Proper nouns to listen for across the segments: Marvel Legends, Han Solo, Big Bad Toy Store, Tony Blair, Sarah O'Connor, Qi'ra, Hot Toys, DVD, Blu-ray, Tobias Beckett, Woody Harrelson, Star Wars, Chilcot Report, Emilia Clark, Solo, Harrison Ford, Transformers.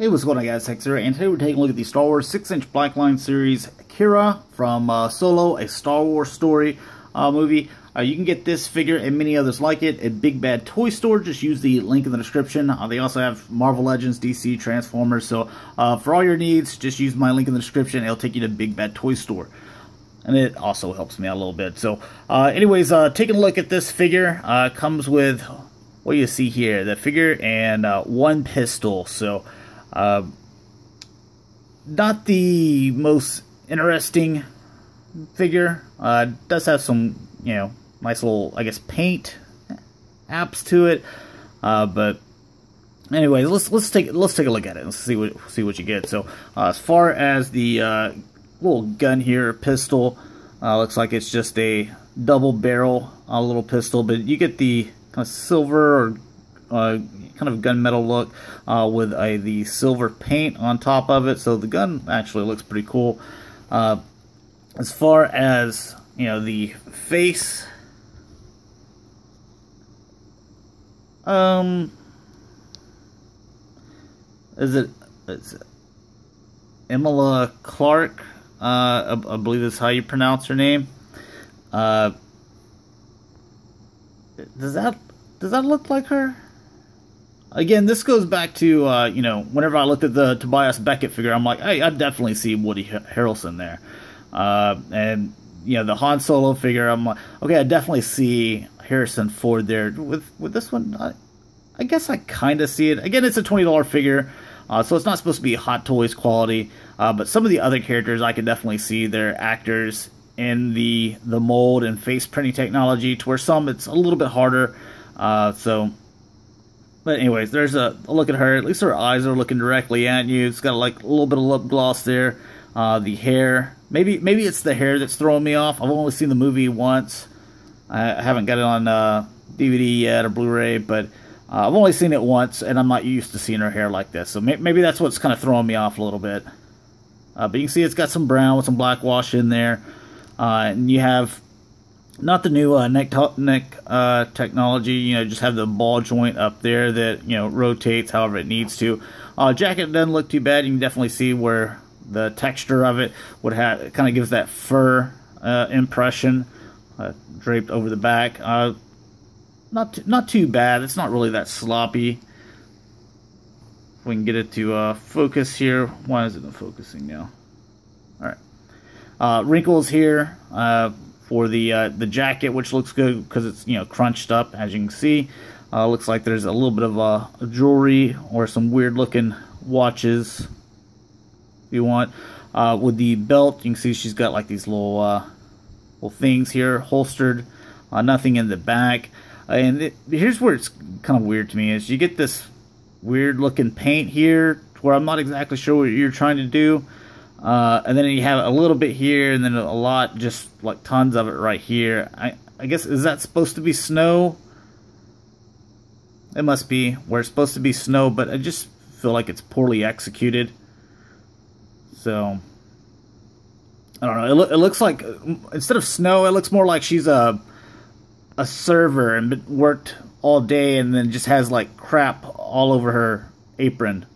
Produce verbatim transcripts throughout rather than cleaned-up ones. Hey, what's going on, guys? Hex here, and today we're taking a look at the Star Wars six inch Black Line series Qi'ra from uh, Solo, a Star Wars story uh, movie. Uh, you can get this figure and many others like it at Big Bad Toy Store. Just use the link in the description. Uh, they also have Marvel Legends, D C, Transformers. So uh, for all your needs, just use my link in the description. It'll take you to Big Bad Toy Store. And it also helps me out a little bit. So uh, anyways, uh, taking a look at this figure, uh, comes with what you see here. The figure and uh, one pistol. So... Uh, not the most interesting figure. Uh, does have some, you know, nice little, I guess, paint apps to it. Uh, but anyway, let's let's take let's take a look at it. Let's see what see what you get. So uh, as far as the uh, little gun here, pistol, uh, looks like it's just a double barrel uh, little pistol. But you get the kind of silver or Uh, kind of gunmetal look uh, with a, the silver paint on top of it, so the gun actually looks pretty cool. Uh, as far as, you know, the face, um, is it, is it Emilia Clark? Uh, I, I believe that's how you pronounce her name. Uh, does that does that look like her? Again, this goes back to, uh, you know, whenever I looked at the Tobias Beckett figure, I'm like, hey, I definitely see Woody Harrelson there. Uh, and, you know, the Han Solo figure, I'm like, okay, I definitely see Harrison Ford there. With with this one, I, I guess I kind of see it. Again, it's a twenty dollar figure, uh, so it's not supposed to be Hot Toys quality. Uh, but some of the other characters, I could definitely see their actors in the, the mold and face printing technology, to where some, it's a little bit harder. Uh, so... But anyways, there's a, a look at her. At least her eyes are looking directly at you. It's got like a little bit of lip gloss there. Uh, the hair. Maybe maybe it's the hair that's throwing me off. I've only seen the movie once. I haven't got it on uh, D V D yet or Blu-ray, but uh, I've only seen it once, and I'm not used to seeing her hair like this. So may maybe that's what's kind of throwing me off a little bit. Uh, but you can see it's got some brown with some black wash in there. Uh, and you have... Not the new uh, neck, neck uh, technology, you know, just have the ball joint up there that, you know, rotates however it needs to. Uh, jacket doesn't look too bad. You can definitely see where the texture of it would have, it kind of gives that fur uh, impression uh, draped over the back. Uh, not, too, not too bad. It's not really that sloppy. If we can get it to uh, focus here. Why is it not focusing now? All right. Uh, wrinkles here. Uh, For the uh, the jacket, which looks good because it's, you know, crunched up, as you can see. Uh, looks like there's a little bit of uh, jewelry or some weird looking watches, if you want. Uh, with the belt, you can see she's got like these little uh, little things here holstered. Uh, nothing in the back. And it, here's where it's kind of weird to me is you get this weird looking paint here, where I'm not exactly sure what you're trying to do. Uh, and then you have a little bit here, and then a lot, just like tons of it right here. I, I guess, is that supposed to be snow? It must be where it's supposed to be snow, but I just feel like it's poorly executed. So, I don't know. It, lo it looks like, instead of snow, it looks more like she's a, a server and worked all day and then just has like crap all over her apron.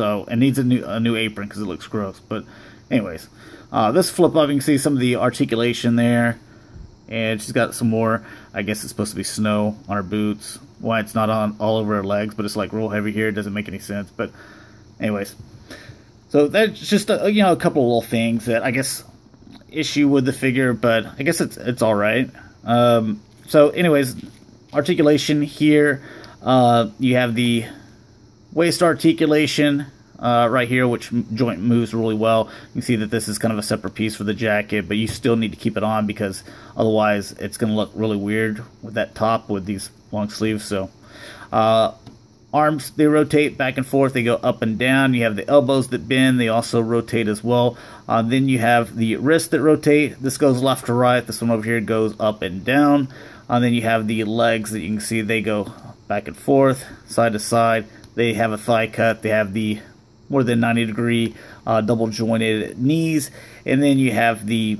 So it needs a new a new apron because it looks gross. But anyways, uh, this flip up, you can see some of the articulation there, and she's got some more. I guess it's supposed to be snow on her boots. Why it's not on all over her legs, but it's like real heavy here. It doesn't make any sense. But anyways, so that's just a, you know, a couple of little things that I guess issue with the figure, but I guess it's it's all right. Um, so anyways, articulation here. Uh, you have the waist articulation uh, right here, which joint moves really well. You can see that this is kind of a separate piece for the jacket, but you still need to keep it on because otherwise it's going to look really weird with that top with these long sleeves. So uh, arms, they rotate back and forth. They go up and down. You have the elbows that bend. They also rotate as well. Uh, then you have the wrists that rotate. This goes left to right. This one over here goes up and down. And then you have the legs that you can see. They go back and forth, side to side. They have a thigh cut. They have the more than ninety degree uh, double jointed knees. And then you have the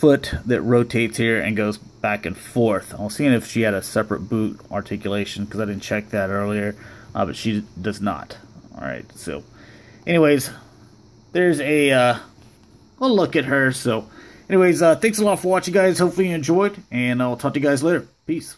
foot that rotates here and goes back and forth. I was seeing if she had a separate boot articulation because I didn't check that earlier. uh, but she does not. All right, so anyways, there's a uh, little look at her. So anyways, uh, thanks a lot for watching, guys. Hopefully you enjoyed, and I'll talk to you guys later. Peace.